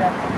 That's